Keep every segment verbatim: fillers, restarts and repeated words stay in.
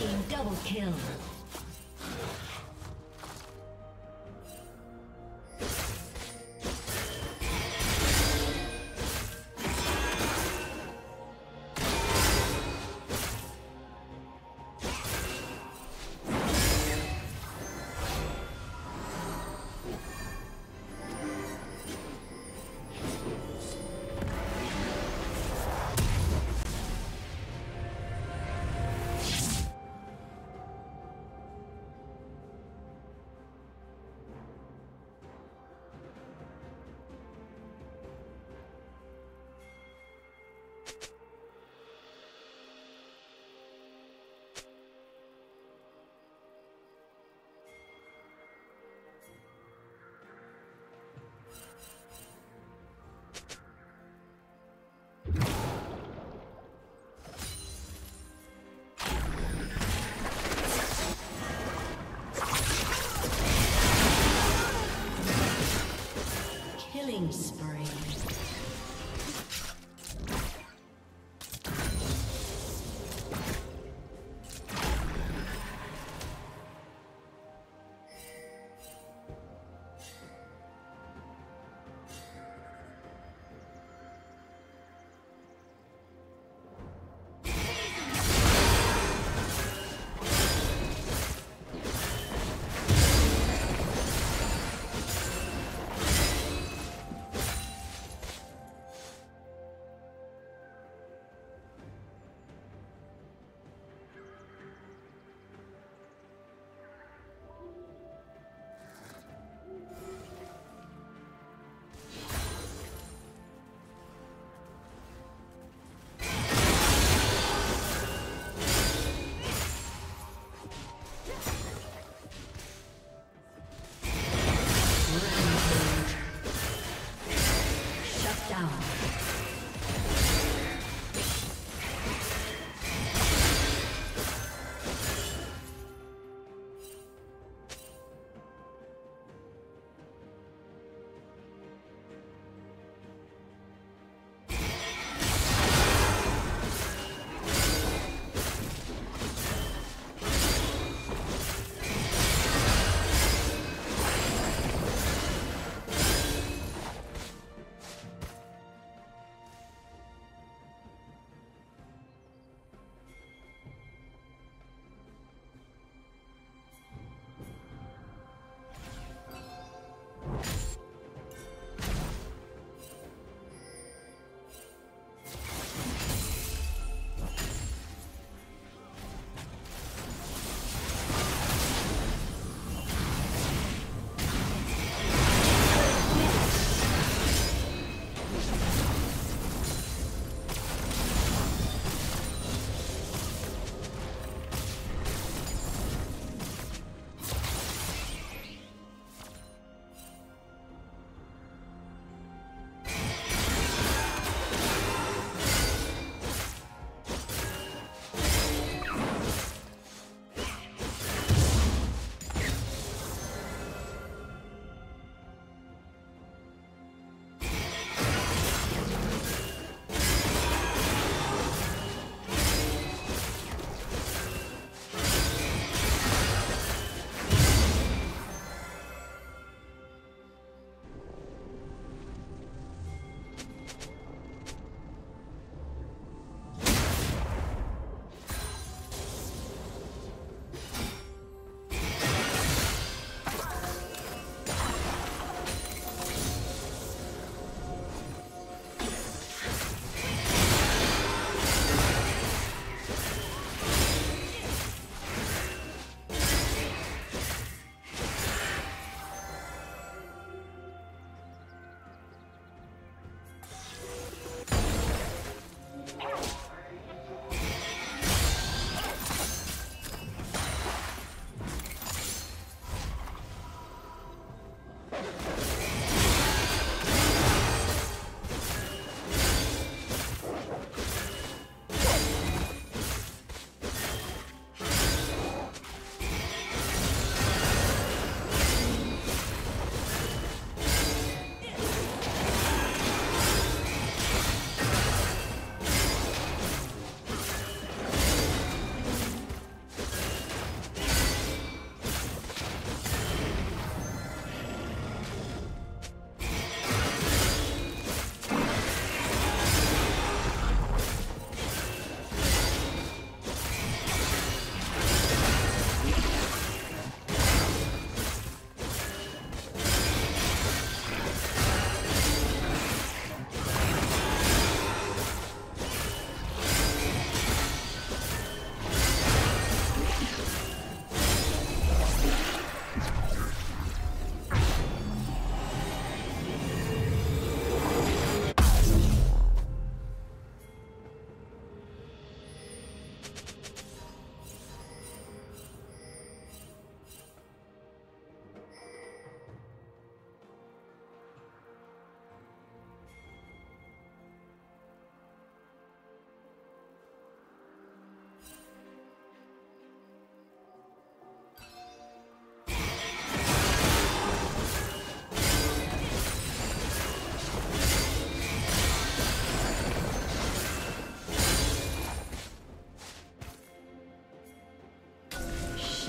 team double kill.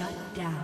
Shut down.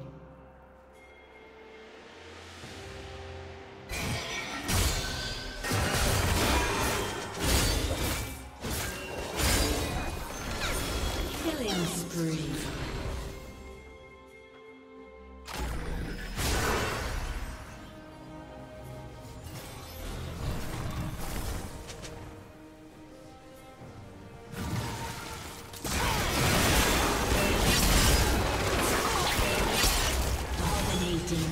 Killing spree. Dominating.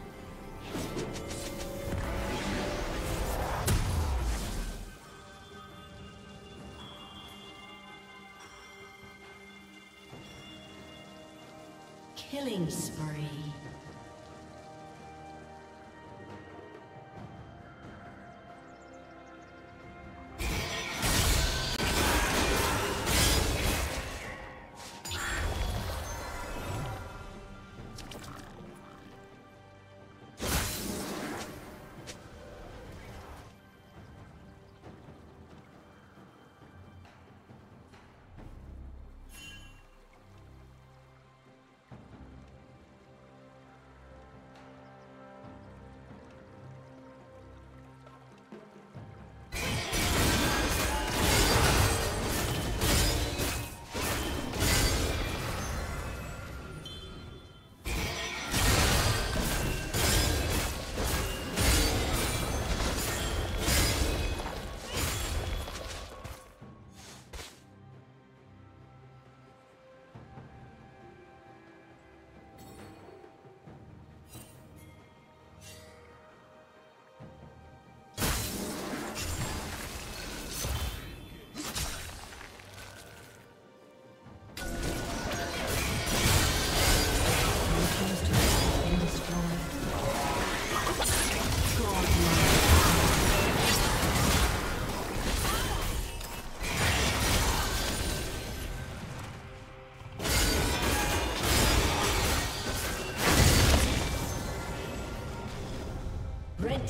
Killing spree. Red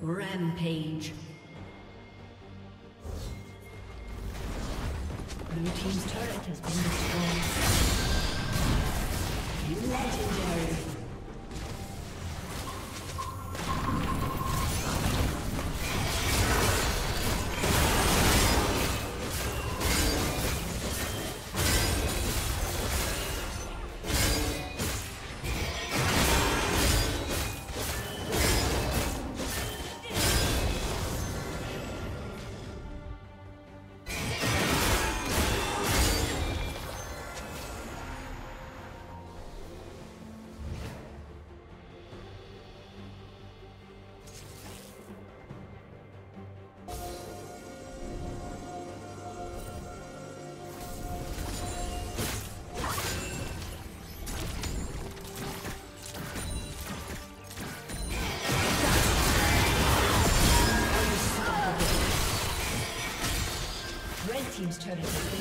Rampage. Blue team's turret has been destroyed. Legendary. Team's turret has been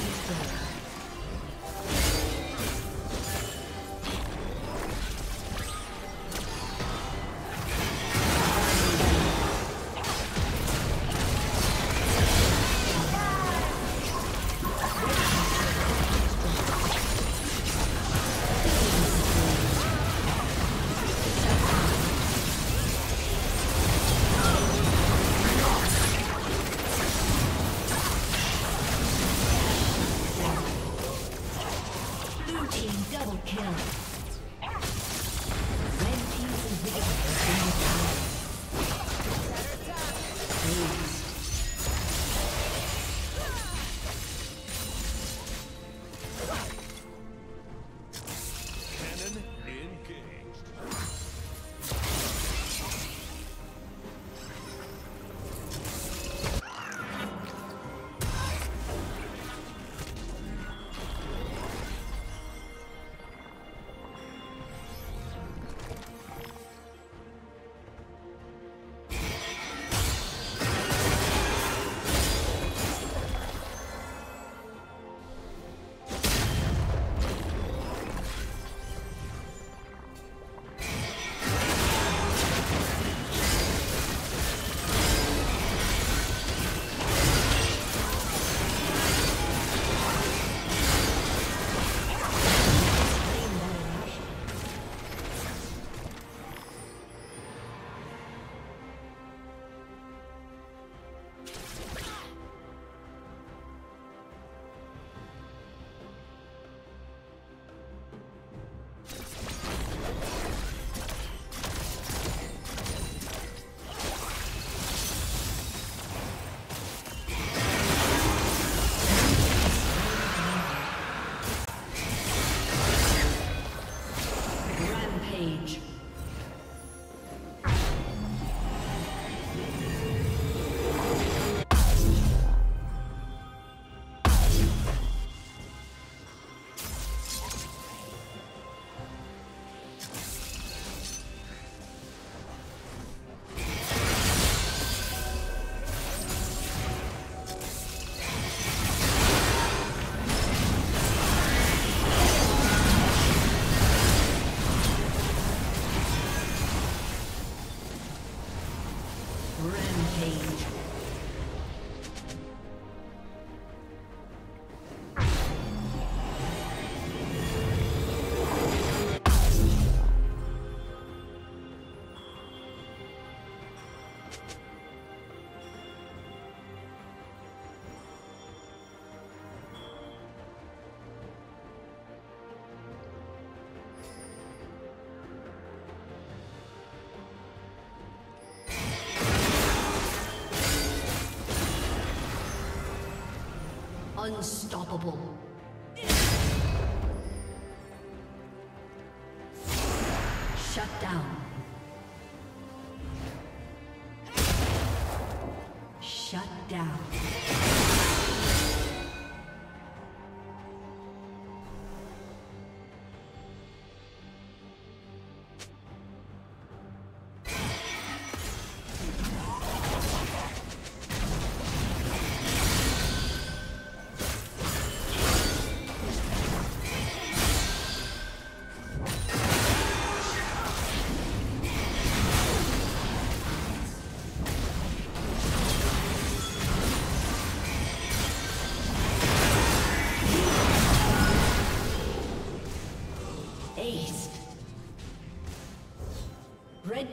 Unstoppable. Shut down. Shut down. Red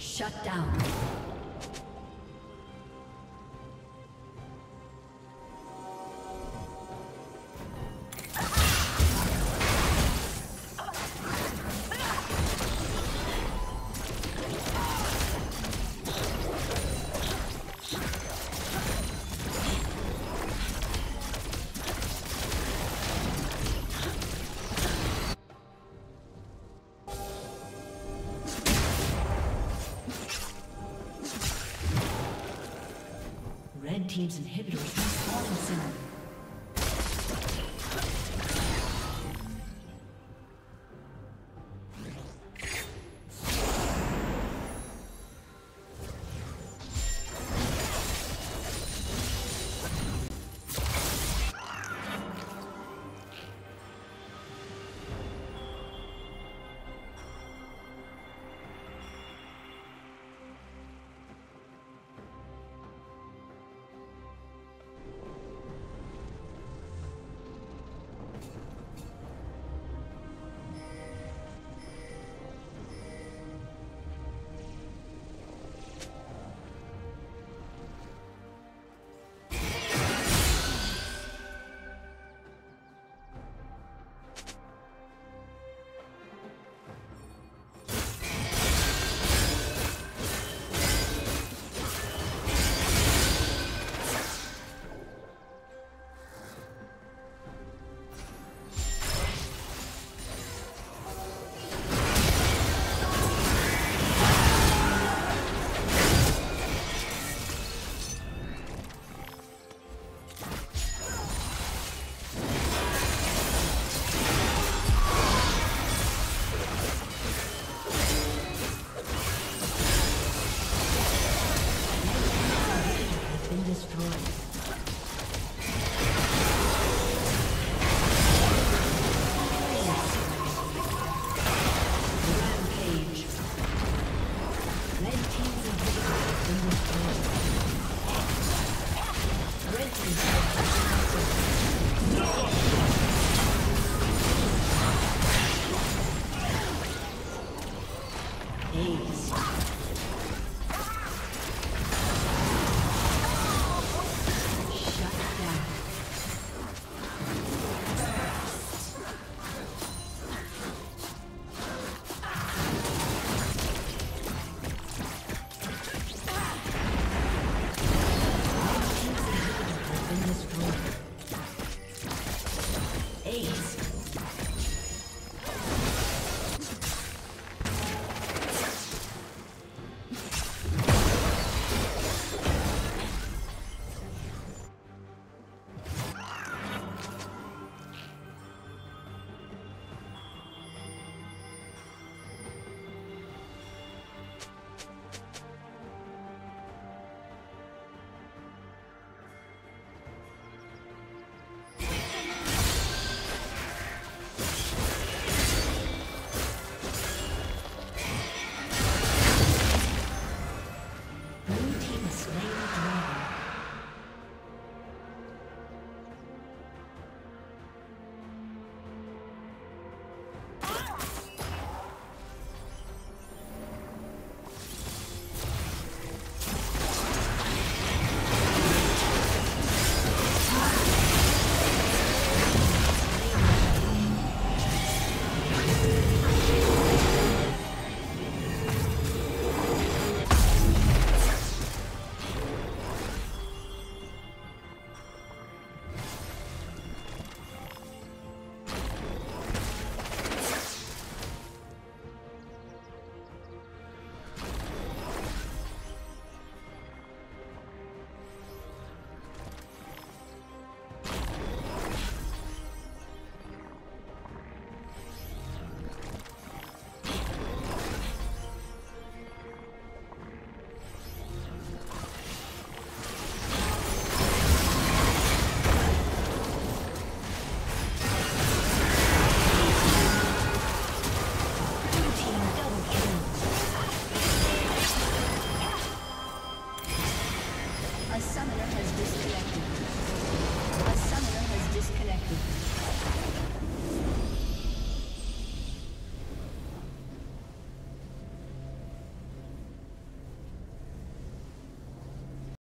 Shut down. Team's inhibitor is falling soon. A summoner